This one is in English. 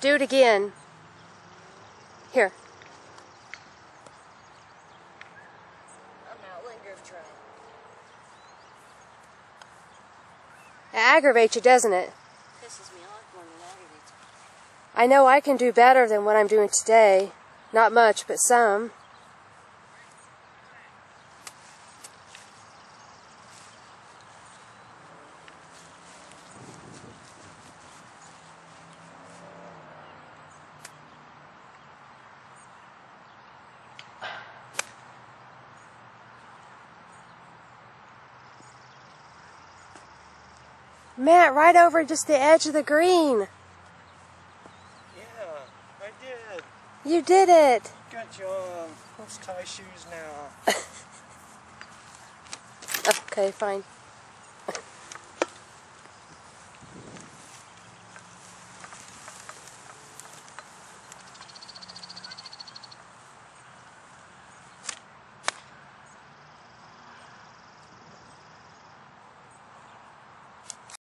Do it again. Here. I'm not linger of trying. It aggravates you, doesn't it? Pisses me off when it aggravates me. I know I can do better than what I'm doing today. Not much, but some. Matt, right over just the edge of the green. Yeah, I did. You did it. Good job. Let's tie shoes now. Okay, fine.